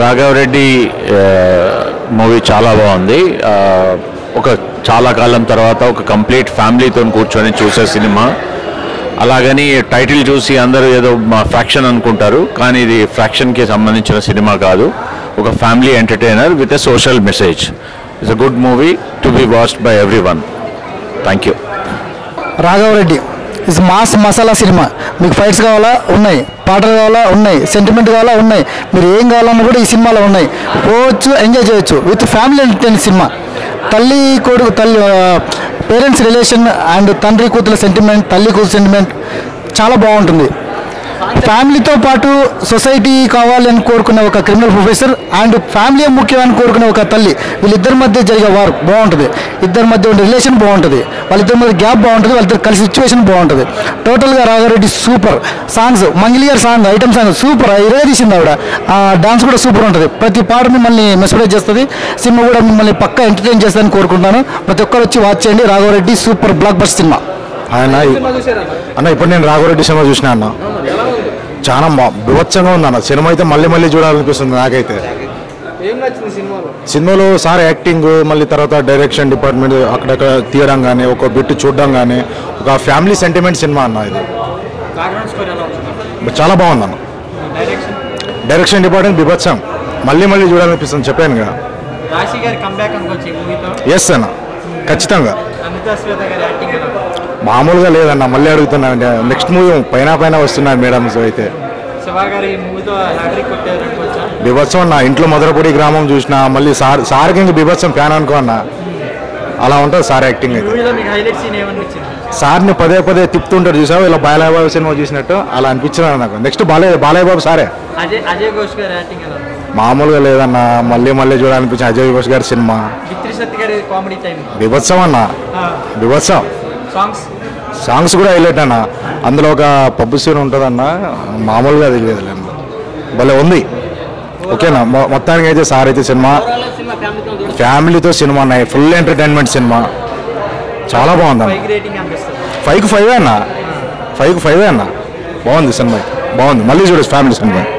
Raghava Reddy movie చాలా బాగుంది. ఒక చాలా కాలం తర్వాత ఒక కంప్లీట్ ఫ్యామిలీతో కూర్చొని చూసే సినిమా. అలాగని టైటిల్ చూసి అందరూ ఏదో మా ఫ్యాక్షన్ అనుకుంటారు, కానీ ఇది ఫ్యాక్షన్కి సంబంధించిన సినిమా కాదు. ఒక family entertainer with a social message. It's a good movie to be watched by everyone. Thank you. Raghava Reddy ఇది మాస్ మసాలా సినిమా. మీకు ఫైట్స్ కావాలా ఉన్నాయి, పాటలు కావాలా ఉన్నాయి, సెంటిమెంట్ కావాలా ఉన్నాయి, మీరు ఏం కావాలన్నా కూడా ఈ సినిమాలో ఉన్నాయి. పోవచ్చు, ఎంజాయ్ చేయొచ్చు విత్ ఫ్యామిలీ ఎంటర్టైన్ సినిమా. తల్లి కొడుకు, తల్లి పేరెంట్స్ రిలేషన్ అండ్ తండ్రి కూతుల సెంటిమెంట్, తల్లి కూతురు సెంటిమెంట్ చాలా బాగుంటుంది. ఫ్యామిలీతో పాటు సొసైటీ కావాలని కోరుకునే ఒక క్రిమినల్ ప్రొఫెసర్ అండ్ ఫ్యామిలీ ముఖ్యమని కోరుకునే ఒక తల్లి, వీళ్ళిద్దరి మధ్య జరిగే వార్ బాగుంటుంది. ఇద్దరి మధ్య ఉండే రిలేషన్ బాగుంటుంది, వాళ్ళిద్దరి మధ్య గ్యాప్ బాగుంటుంది, వాళ్ళిద్దరు కలిసి సిచ్యువేషన్ బాగుంటుంది. టోటల్గా రాఘవరెడ్డి సూపర్. సాంగ్స్ మంగిలి గారి సాంగ్, ఐటమ్ సాంగ్ సూపర్, ఇరవై తీసింది ఆవిడ. డాన్స్ కూడా సూపర్ ఉంటుంది. ప్రతి పాట మిమ్మల్ని మెస్పరైజ్ చేస్తుంది. సినిమా కూడా మిమ్మల్ని పక్కా ఎంటర్టైన్ చేస్తారని కోరుకుంటాను. ప్రతి ఒక్కరు వచ్చి వాచ్ చేయండి. Raghava Reddy super blockbuster cinema. అన్న ఇప్పుడు నేను రాఘవరెడ్డి సినిమా చూసినా అన్న, చాలా బివచ్చంగా ఉంది అన్న సినిమా. అయితే మళ్ళీ మళ్ళీ చూడాలనిపిస్తుంది నాకైతే. సినిమాలో సార్ యాక్టింగ్, మళ్ళీ తర్వాత డైరెక్షన్ డిపార్ట్మెంట్ అక్కడక్కడ తీయడం కానీ, ఒక బిట్ చూడడం కానీ, ఒక ఫ్యామిలీ సెంటిమెంట్ సినిమా అన్న ఇది. చాలా బాగుంది అన్న. డైరెక్షన్ డిపార్ట్మెంట్ బివచ్చం, మళ్ళీ మళ్ళీ చూడాలనిపిస్తుంది. చెప్పాను కదా. ఎస్ అన్న, ఖచ్చితంగా. మామూలుగా లేదన్న, మళ్ళీ అడుగుతున్నా. నెక్స్ట్ మూవీ పైన వస్తున్నాను మేడం. సో అయితే బిభత్సం అన్న. ఇంట్లో మధురపూడి గ్రామం చూసిన, మళ్ళీ సార్కి ఇంకా బిభత్సం ఫ్యాన్ అనుకో అన్న. అలా ఉంటుంది సార్ యాక్టింగ్ అయితే. సార్ని పదే పదే తిప్పుతుంటారు చూసావు, ఇలా బాలయ్య బాబు సినిమా చూసినట్టు అలా అనిపించిన నాకు. నెక్స్ట్ బాలయ్య బాబు సారే. మామూలుగా లేదన్న, మళ్ళీ మళ్ళీ చూడాలనిపించింది. అజయ్ ఘోష్ గారి సినిమా బిభత్సం అన్న, బిభత్సం. సాంగ్స్ కూడా హైలైట్ అన్న. అందులో ఒక పప్పు సీన్ ఉంటుందన్న, మామూలుగా అది లేదులే, భలే ఉంది. ఓకేనా. మొత్తానికి అయితే సార్ అయితే సినిమా ఫ్యామిలీతో సినిమా అన్న, ఫుల్ ఎంటర్టైన్మెంట్ సినిమా. చాలా బాగుందన్న. 5/5 అన్న, 5/5 అన్న. బాగుంది సినిమా, బాగుంది. మళ్ళీ చూడొచ్చు ఫ్యామిలీ సినిమా.